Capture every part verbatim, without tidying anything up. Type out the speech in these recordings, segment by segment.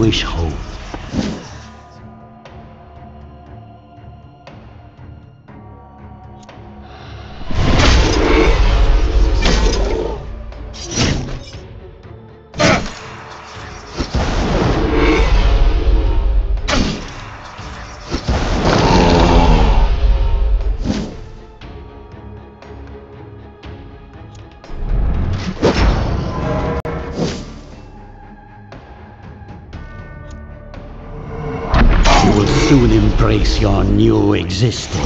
English home. Soon embrace your new existence.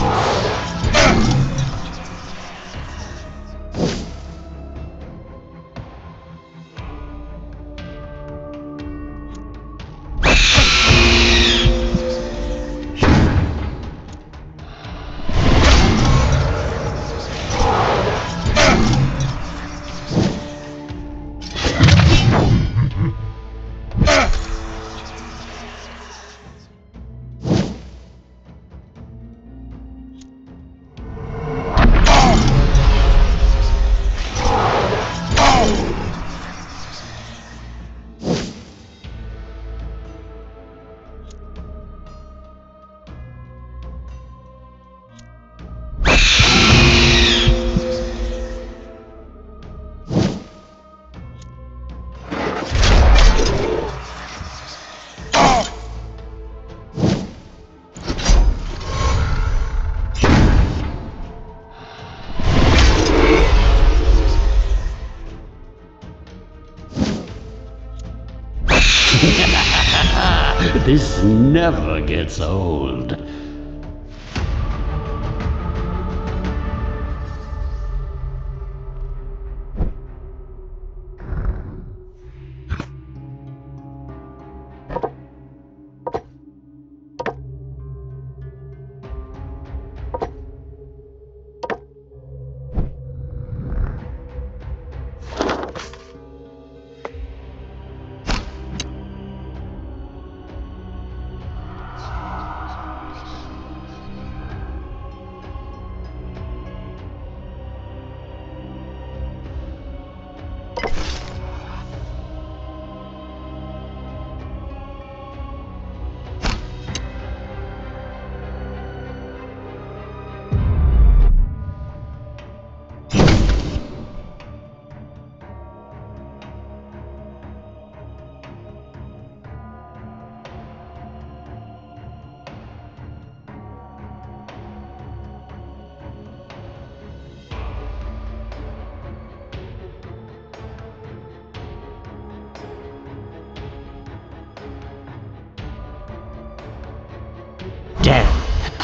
This never gets old.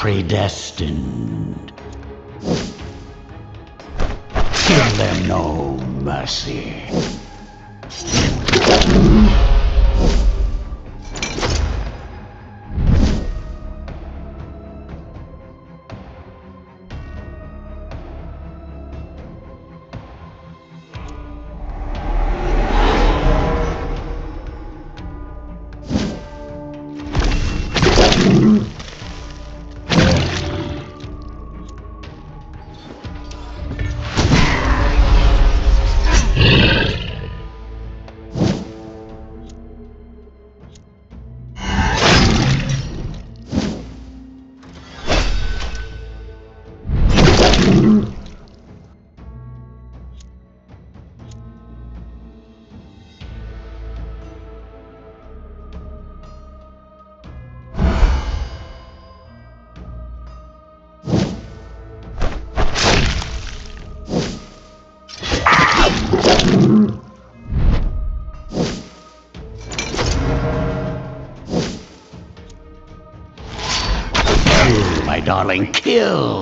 Predestined. Give them no mercy. My darling, kill!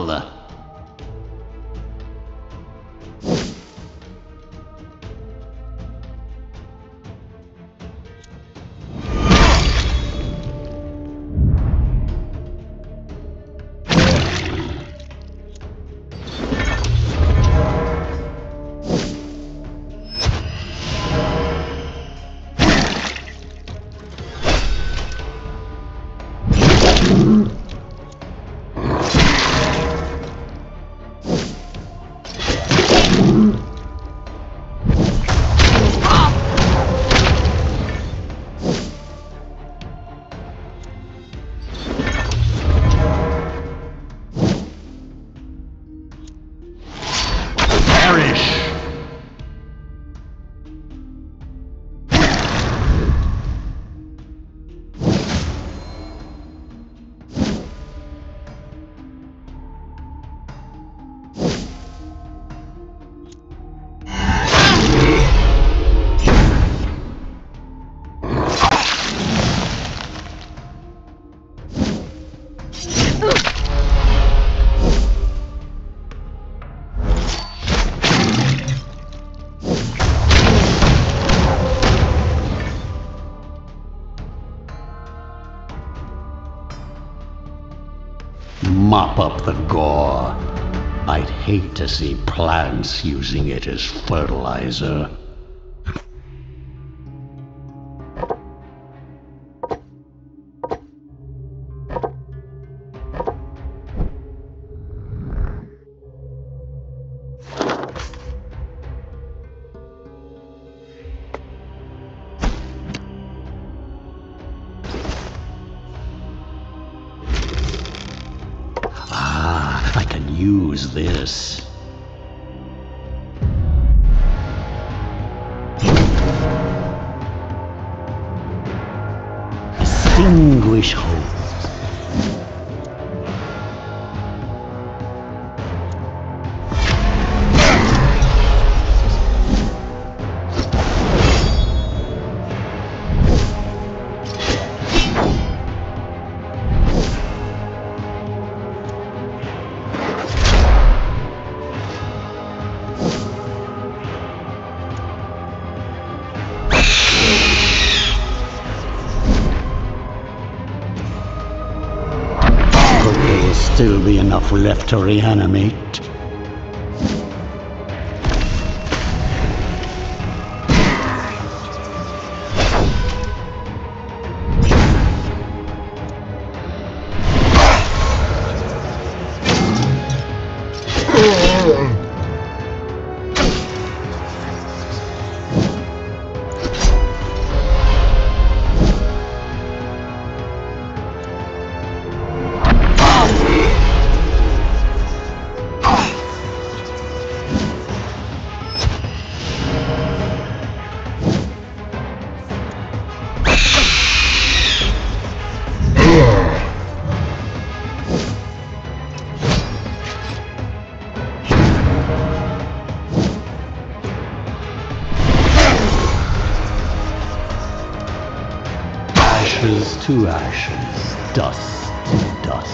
mop up the gore. I'd hate to see plants using it as fertilizer. Use this. Extinguish hope. Still be enough left to reanimate. Ashes to ashes, dust to dust.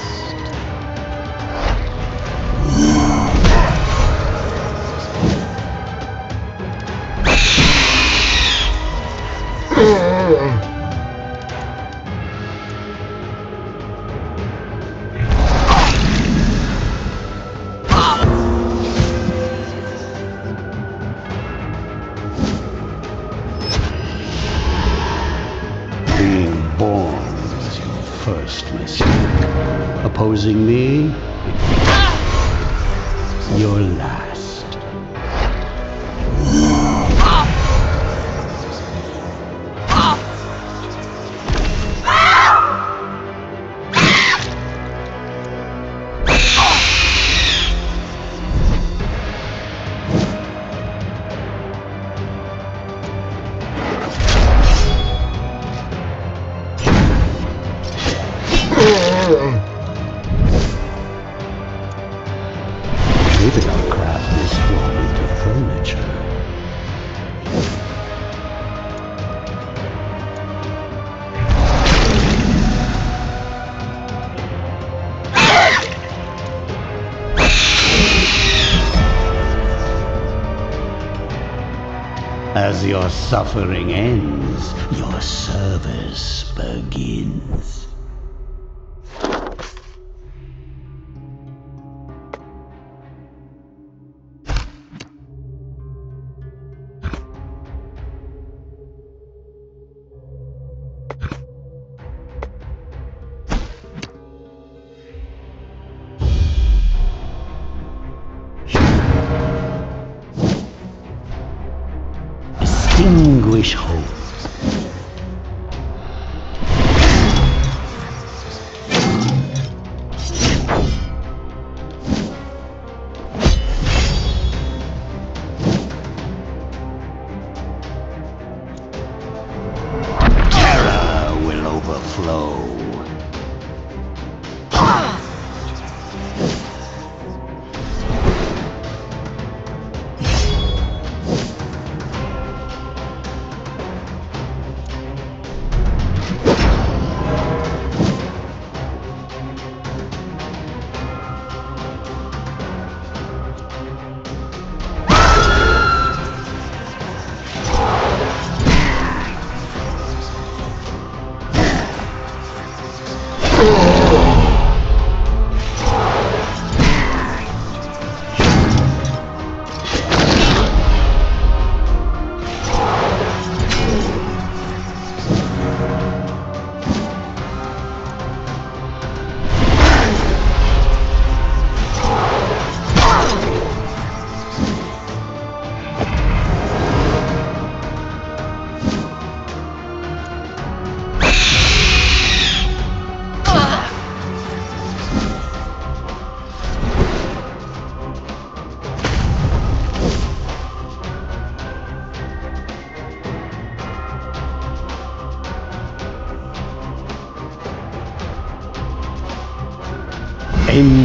First mistake. Opposing me, your last. Maybe I'll craft this one into furniture. As your suffering ends, your service begins. Extinguish hope. Terror will overflow.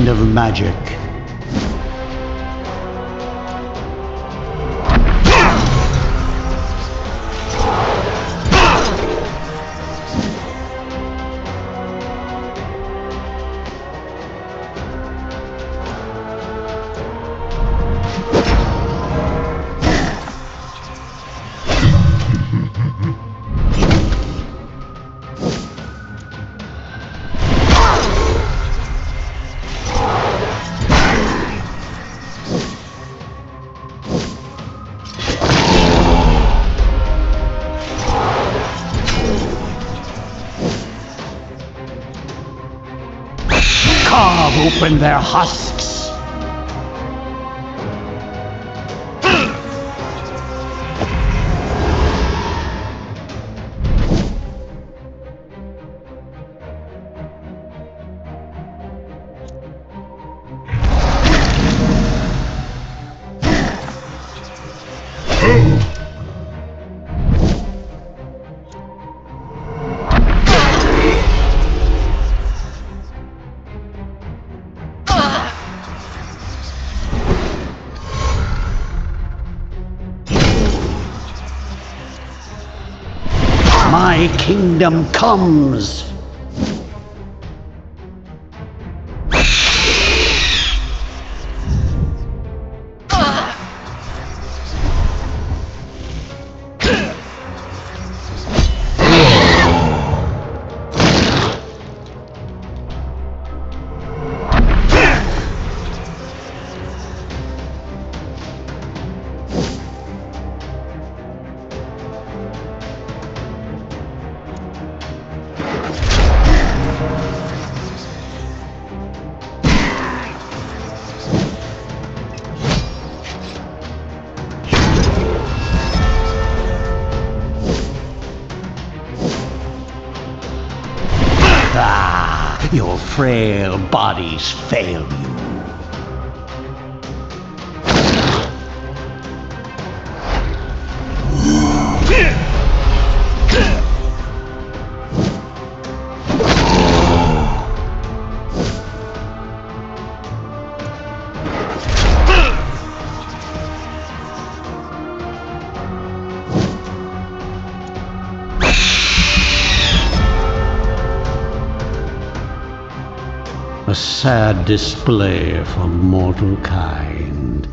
kind of magic. Open their husks. My kingdom comes. Your frail bodies fail you. A sad display for mortal kind.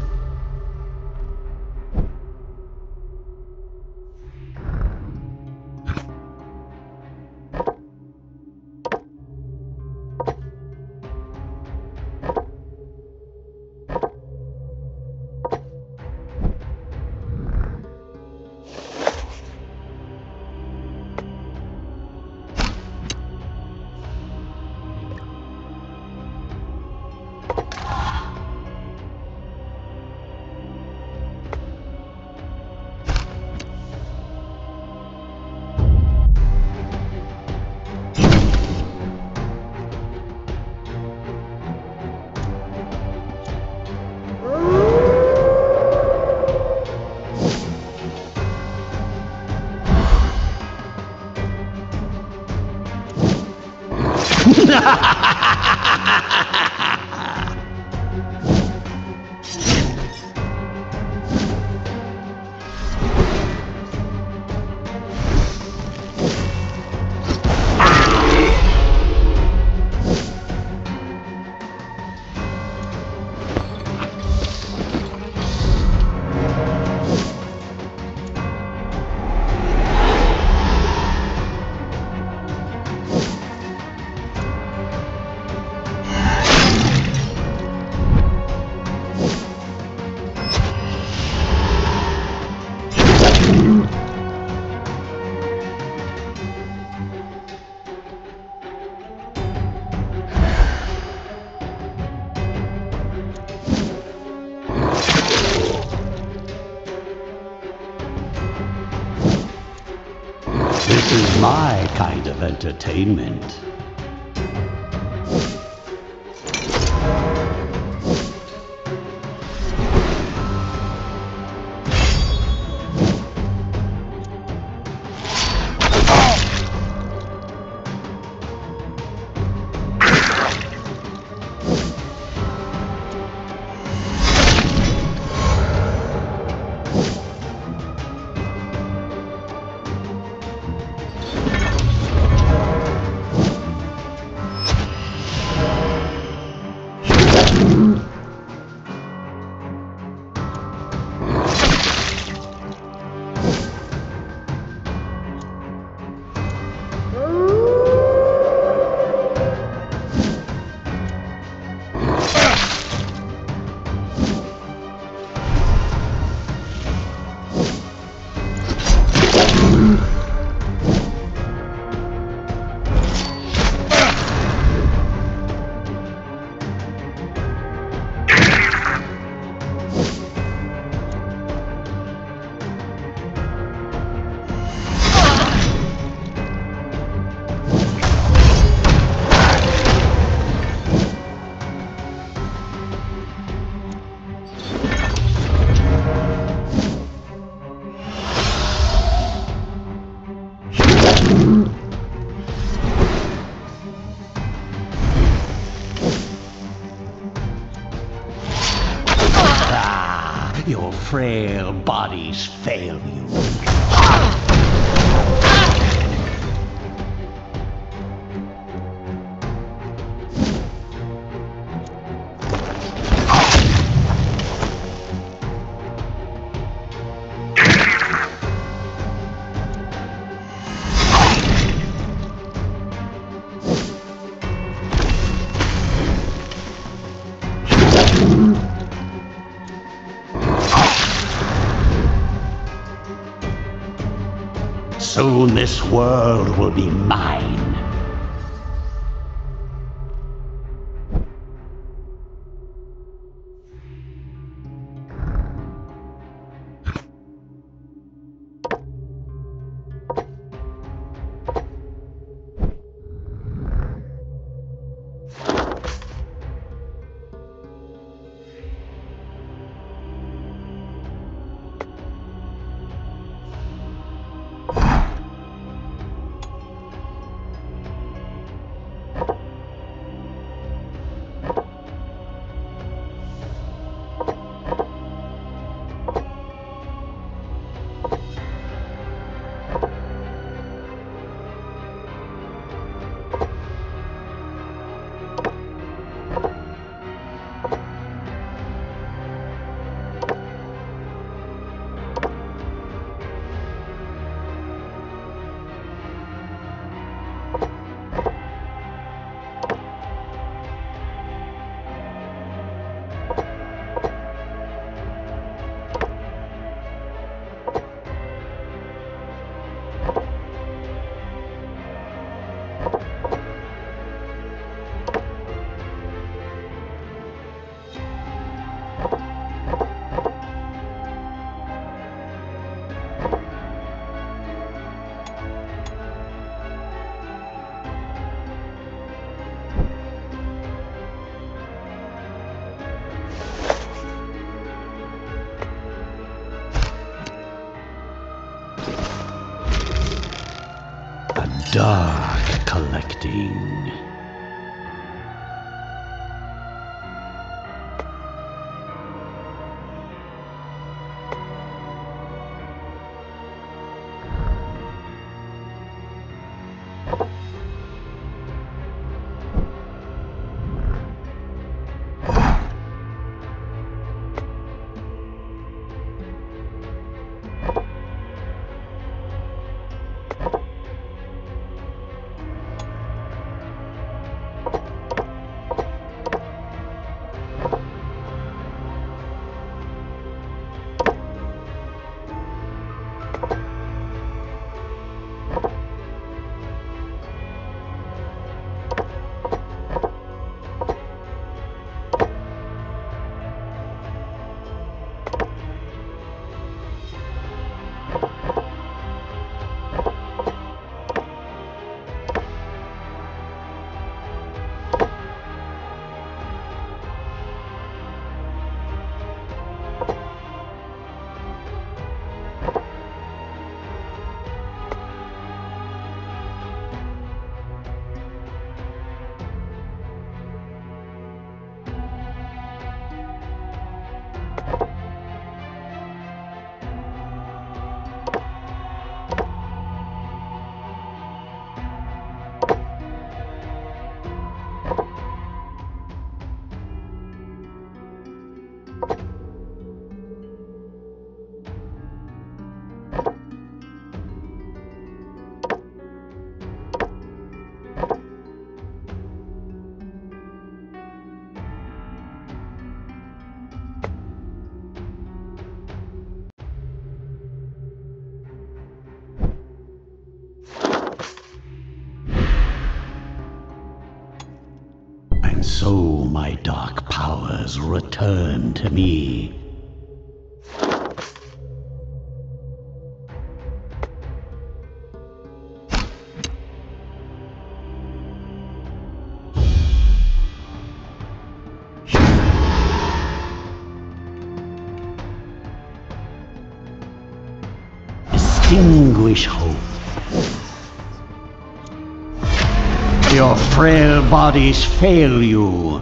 This is my kind of entertainment. Your frail bodies fail you. Soon this world will be mine. Dark collecting. my dark powers return to me. Extinguish hope. Your frail bodies fail you.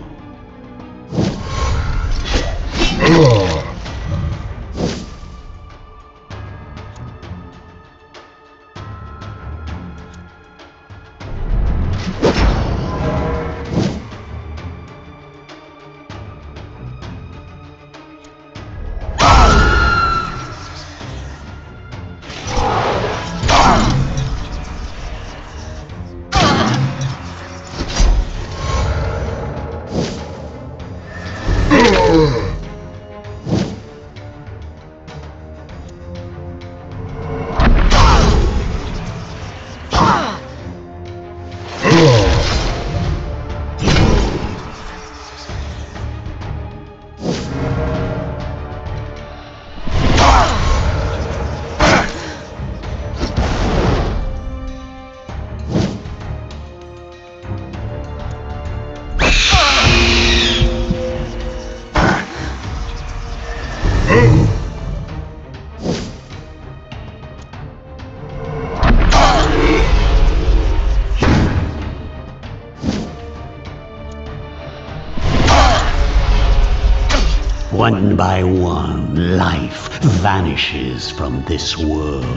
One by one, life vanishes from this world.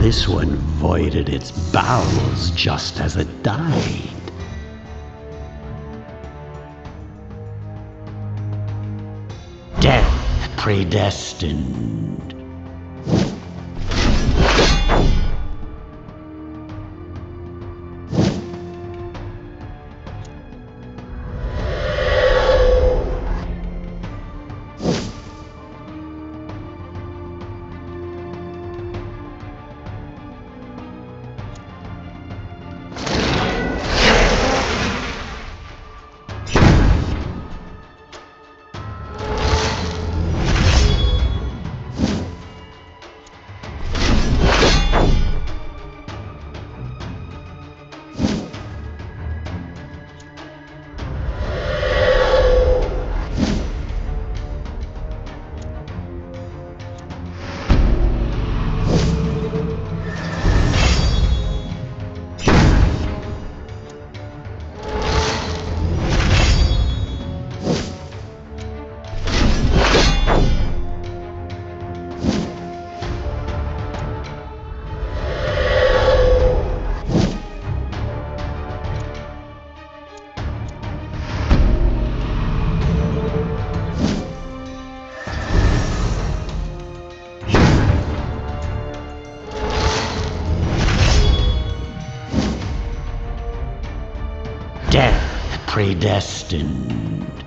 This one voided its bowels just as it died. Death predestined. You predestined.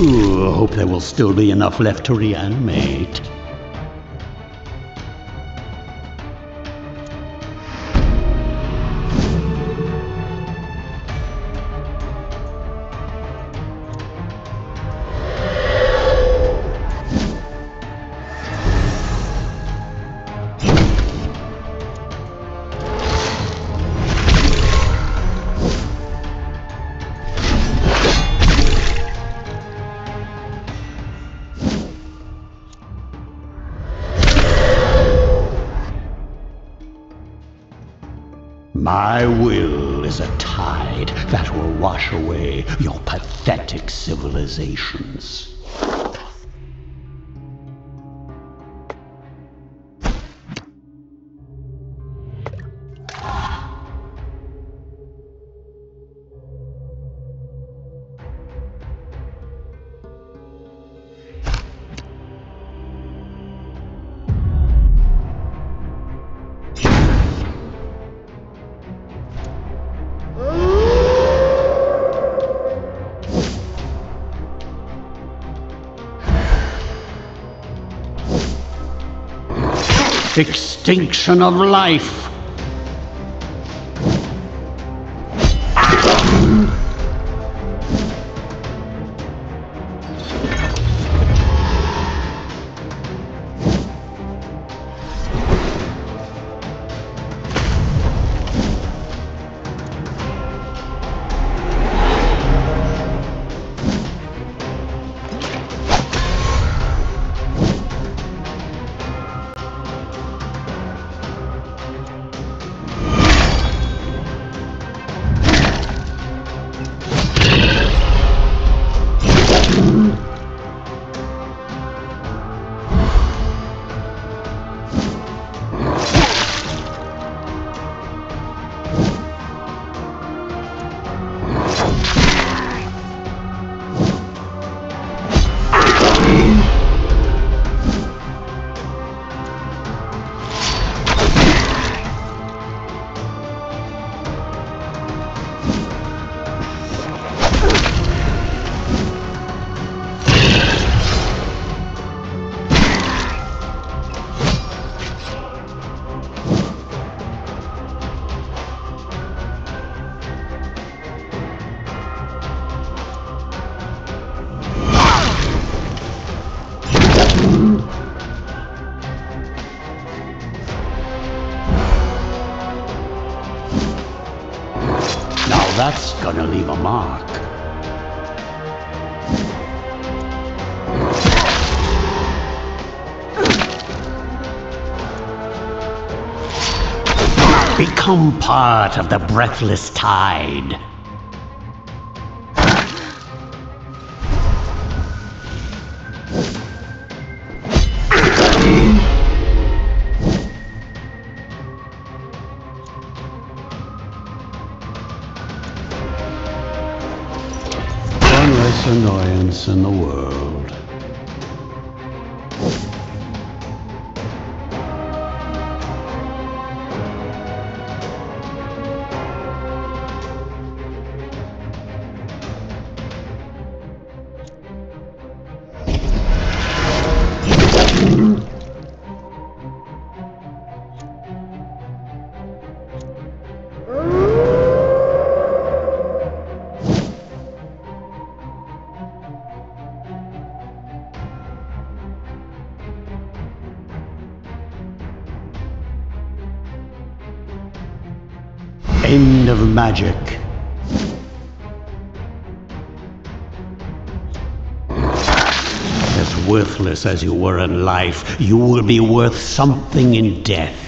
Ooh, hope there will still be enough left to reanimate. My will is a tide that will wash away your pathetic civilizations. Extinction of life. That's gonna leave a mark. Become part of the breathless tide. Annoyance in the world. End of magic. As worthless as you were in life, you will be worth something in death.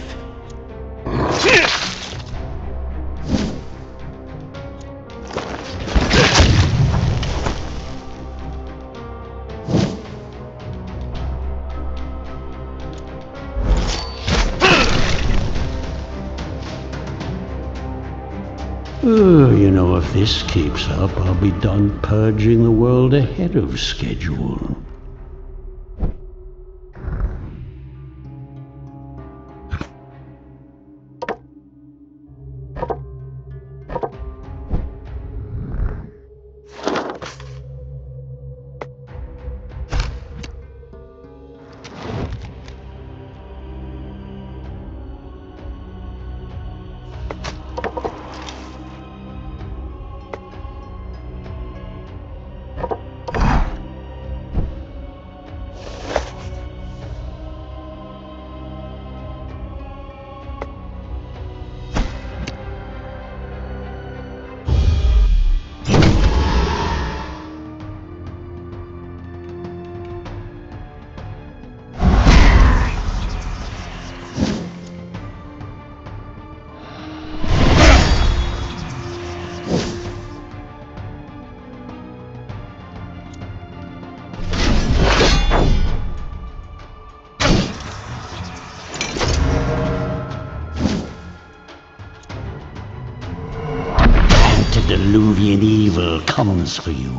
Oh, you know, if this keeps up, I'll be done purging the world ahead of schedule. Diluvian evil comes for you.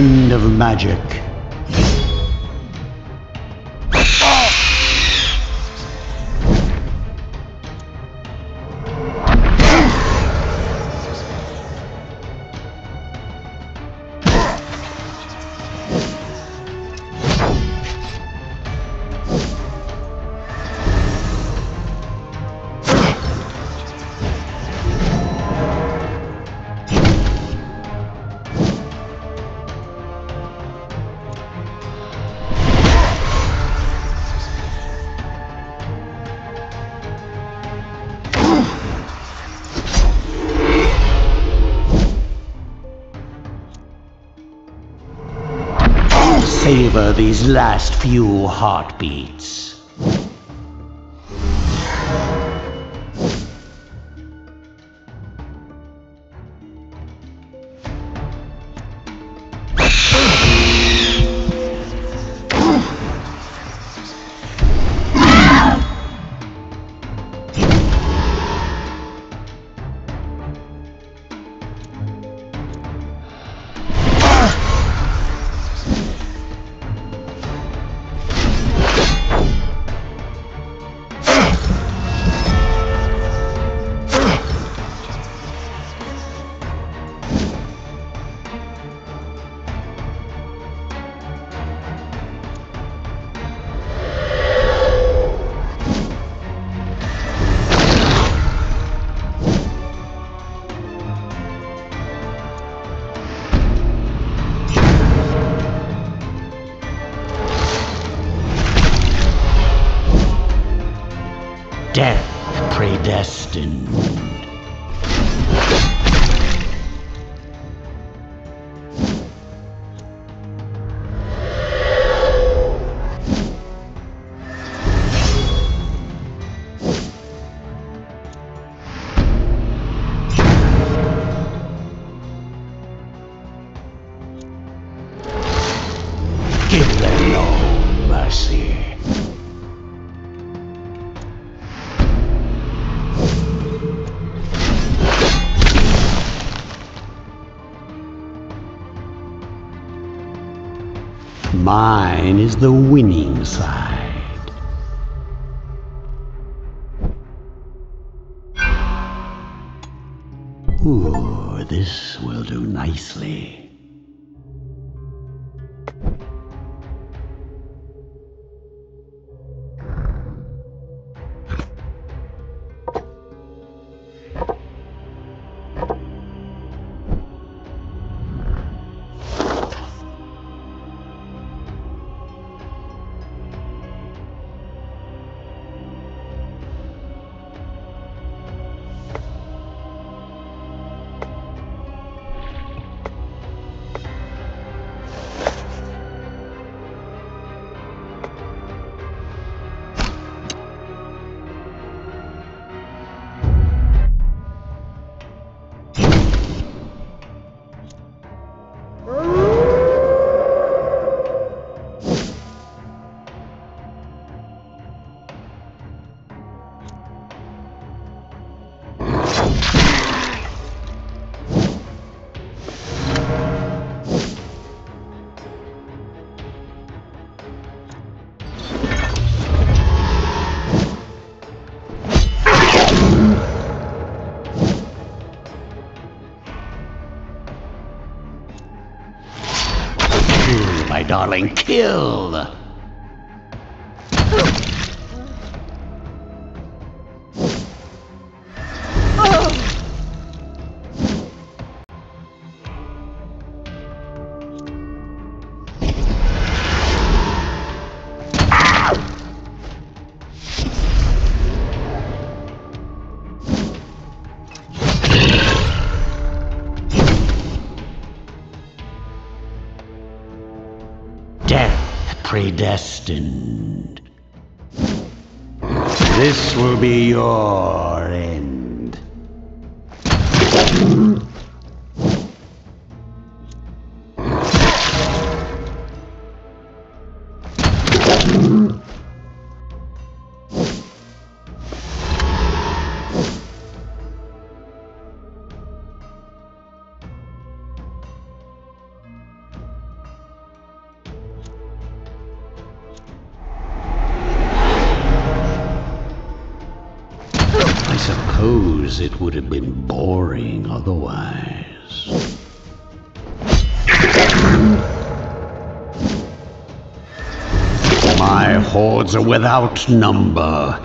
End of magic. Savor these last few heartbeats. Death predestined. Give them no mercy. Mine is the winning side. Ooh, this will do nicely. My darling, kill! Death predestined. This will be your end. Suppose it would have been boring otherwise. My hordes are without number.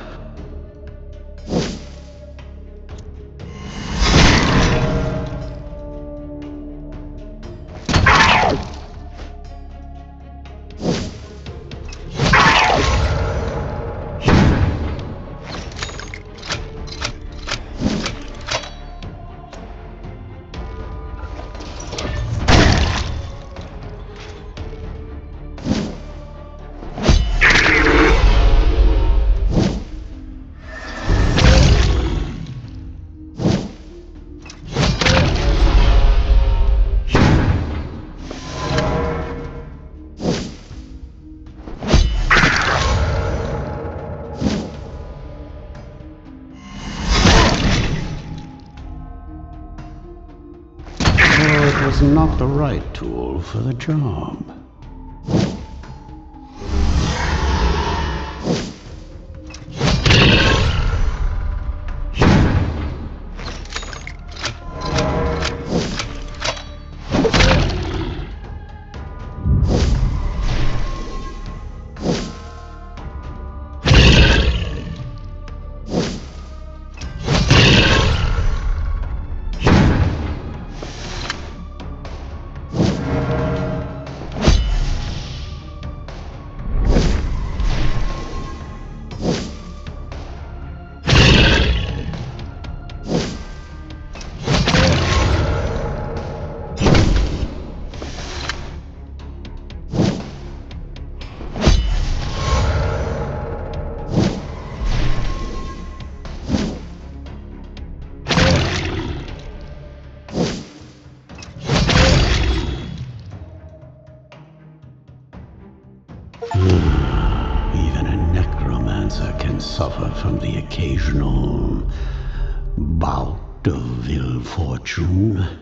Was not the right tool for the job. Even a necromancer can suffer from the occasional bout of ill fortune.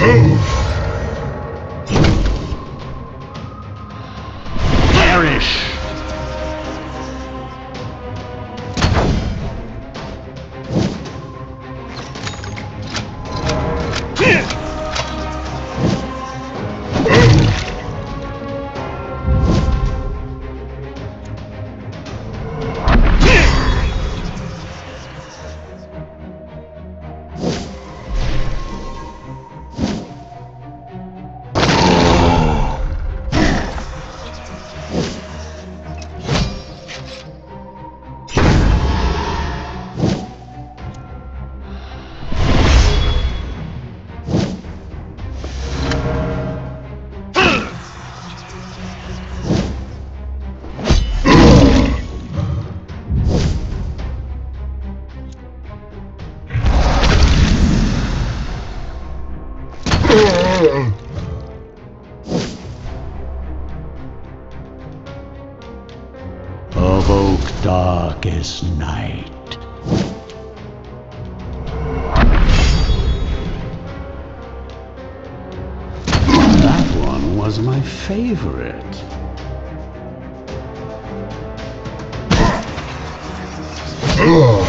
Perish! Evoke darkest night. That one was my favorite. Ugh.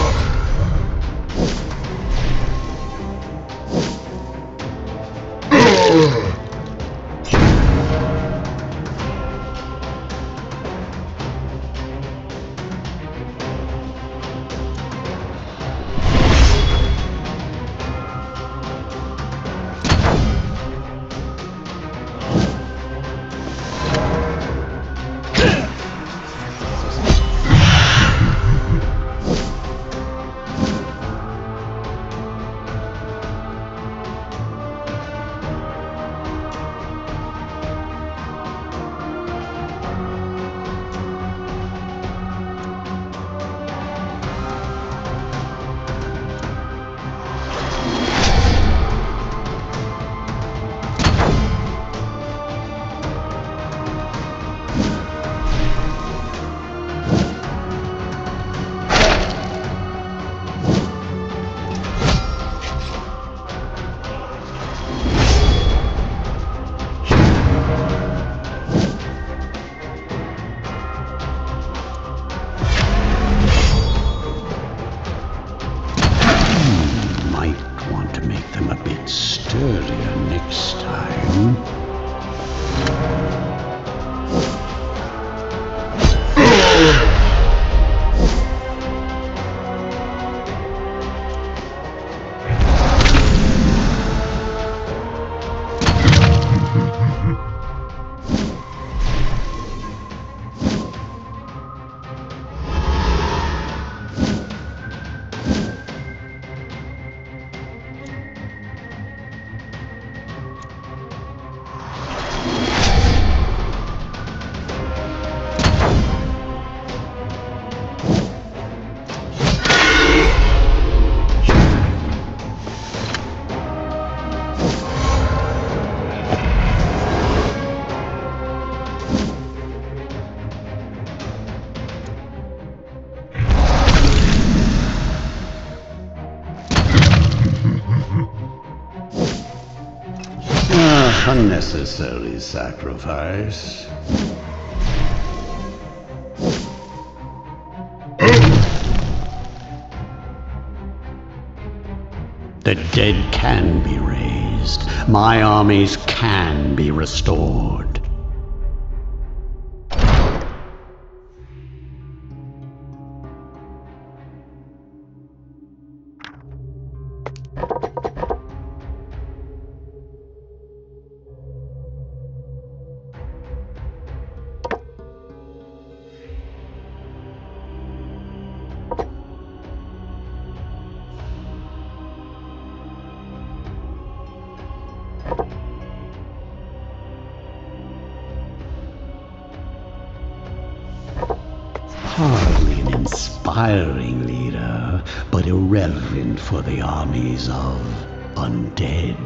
Sturdier next time. Unnecessary sacrifice. The dead can be raised. My armies can be restored. Hardly an inspiring leader, but irreverent for the armies of undead.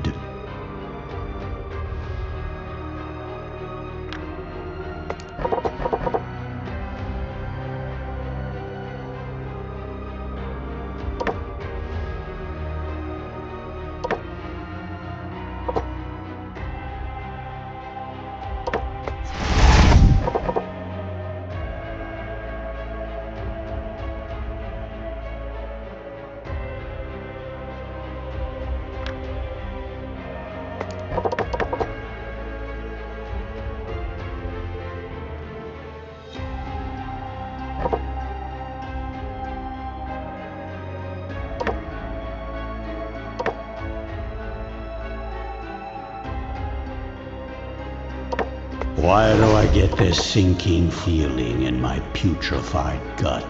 Why do I get this sinking feeling in my putrefied gut?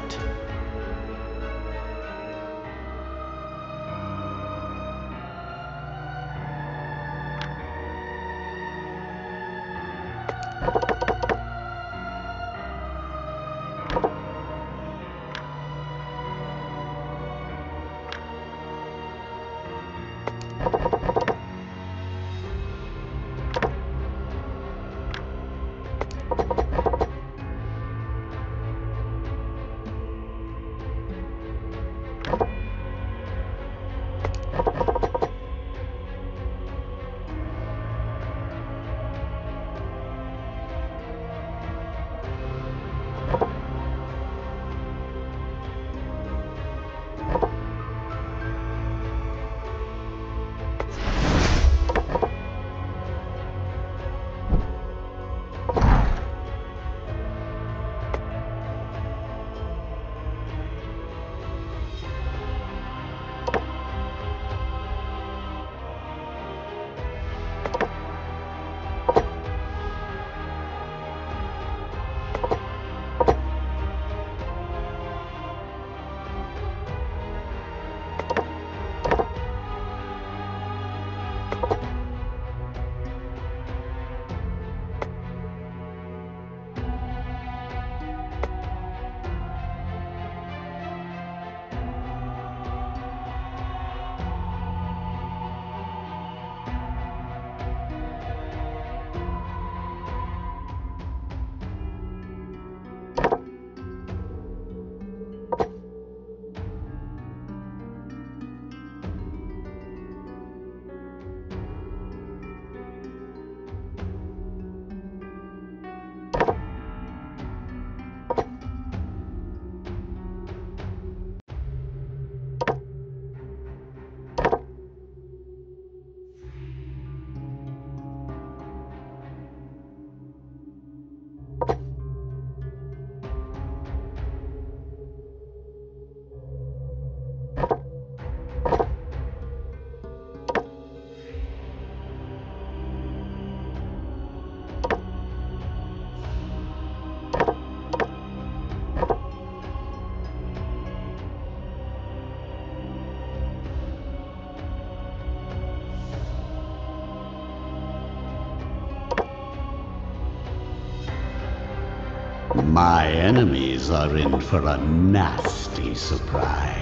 My enemies are in for a nasty surprise.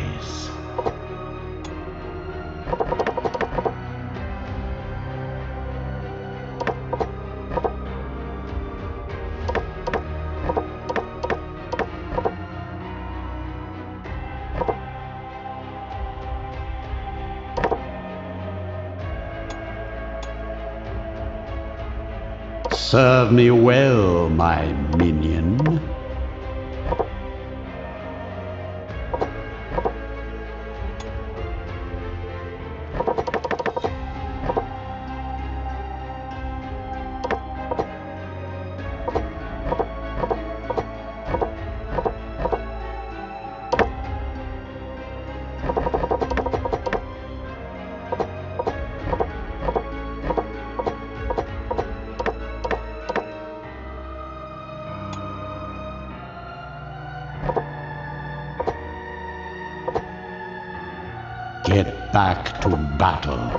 Serve me well, my minion. Get back to battle.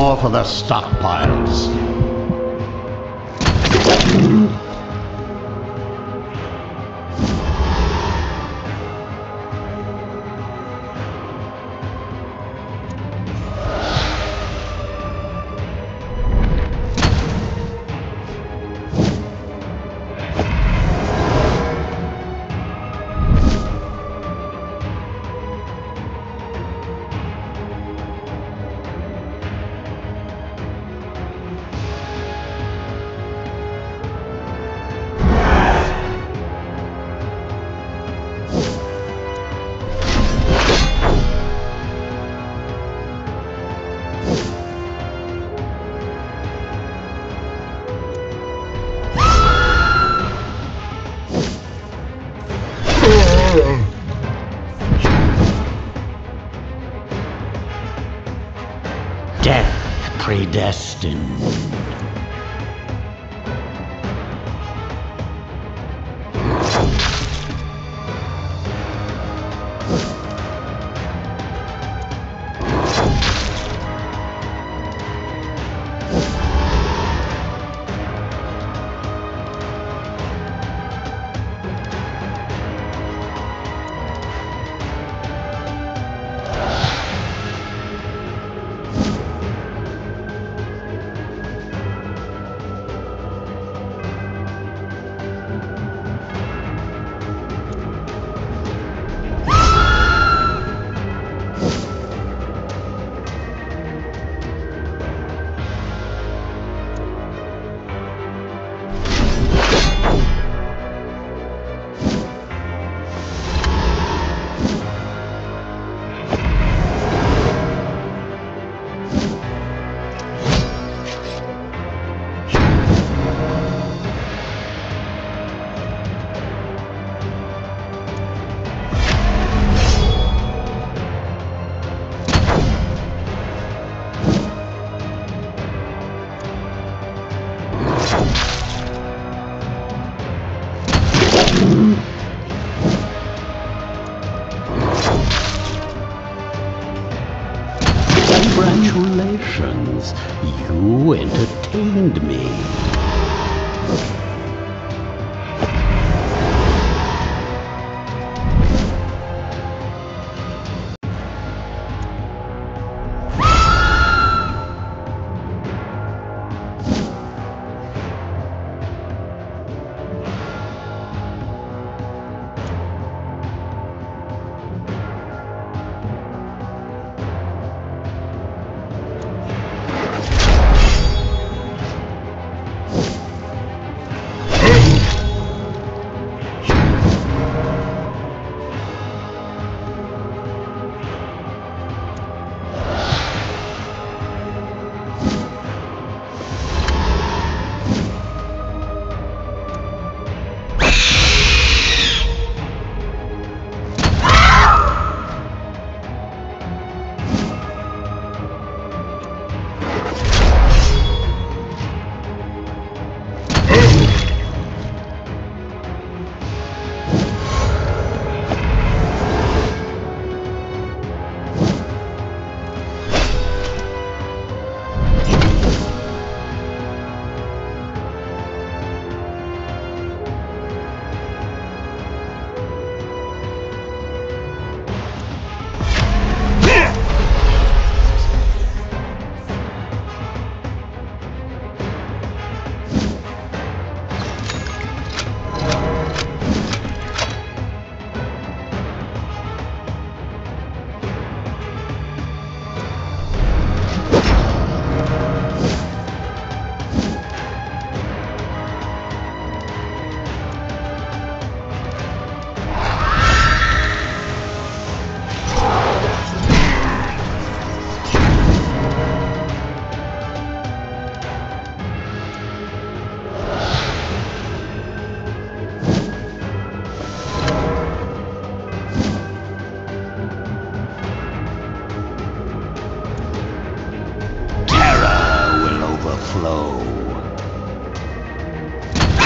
more for their stockpiles. Death predestined. Congratulations, you entertained me.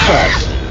Curses.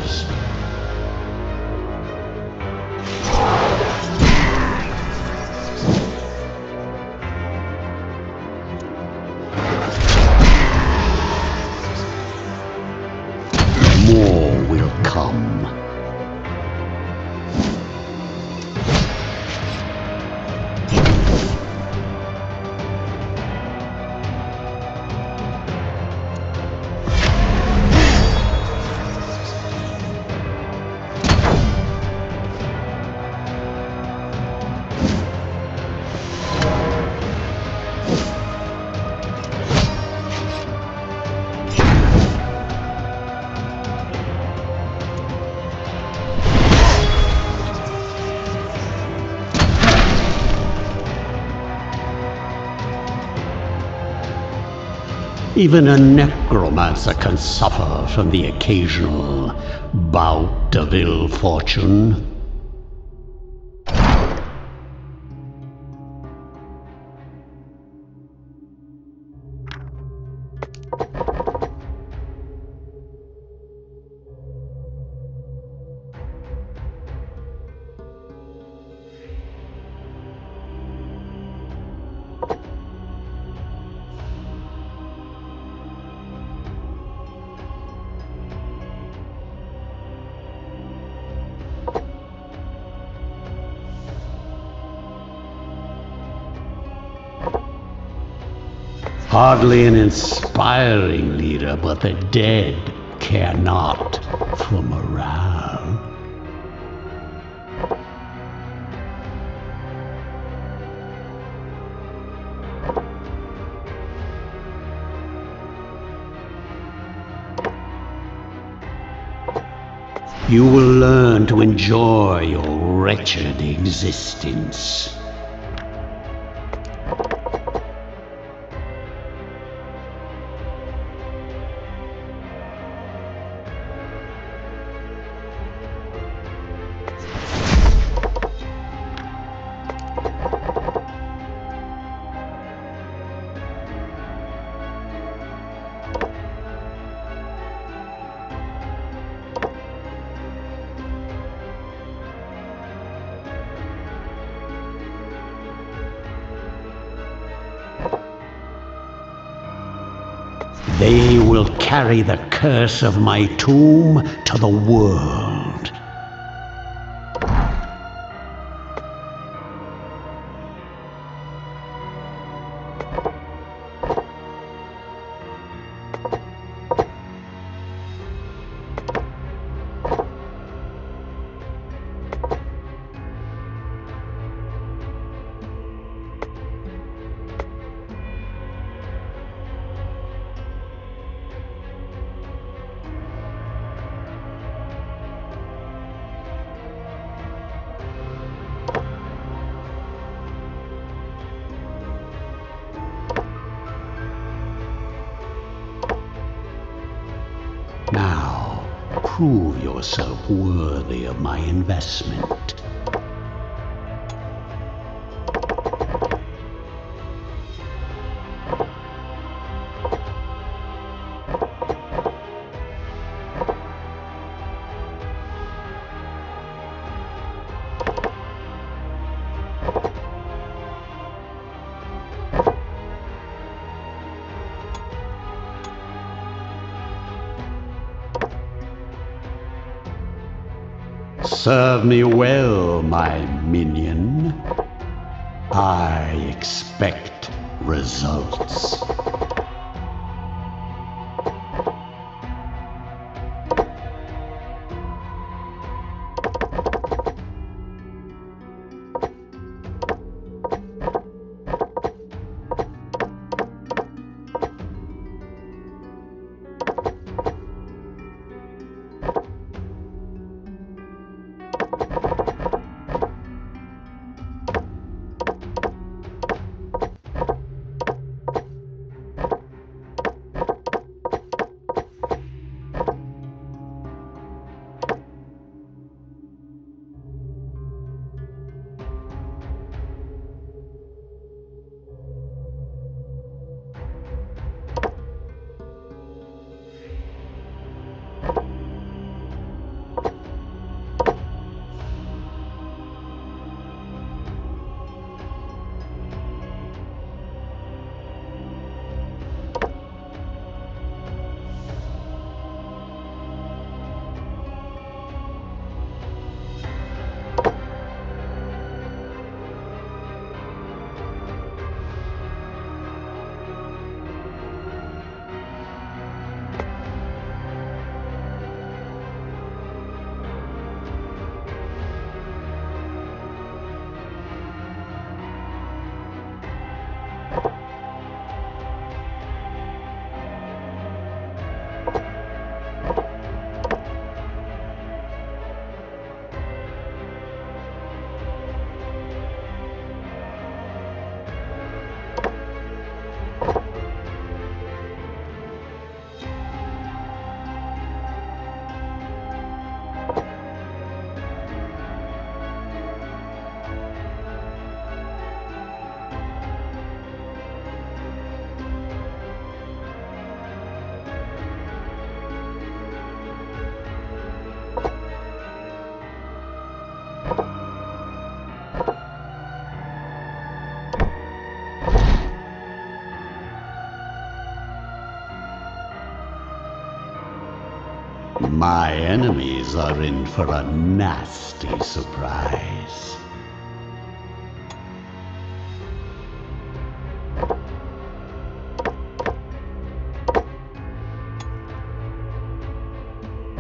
Even a necromancer can suffer from the occasional bout of ill fortune. Hardly an inspiring leader, but the dead care not for morale. You will learn to enjoy your wretched existence. They will carry the curse of my tomb to the world. Now, prove yourself worthy of my investment. Serve me well, my minion. I expect results. My enemies are in for a nasty surprise.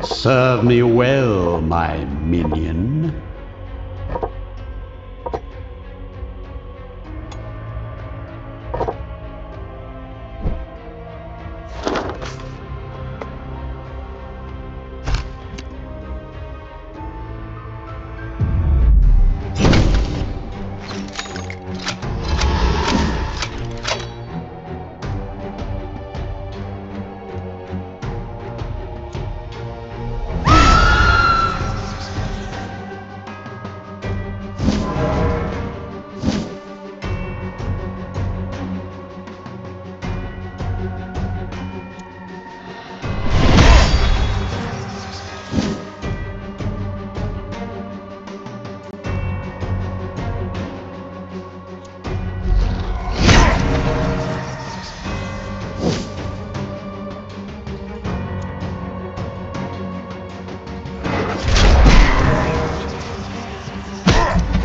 Serve me well, my minion.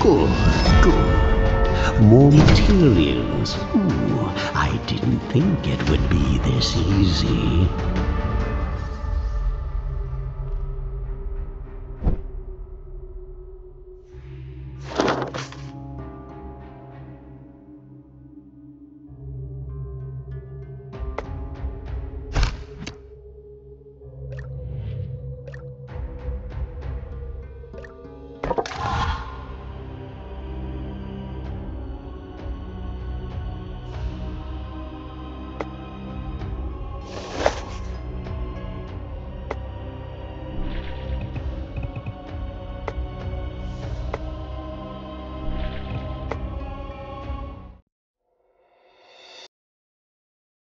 Good, good. More materials. Ooh, I didn't think it would be this easy.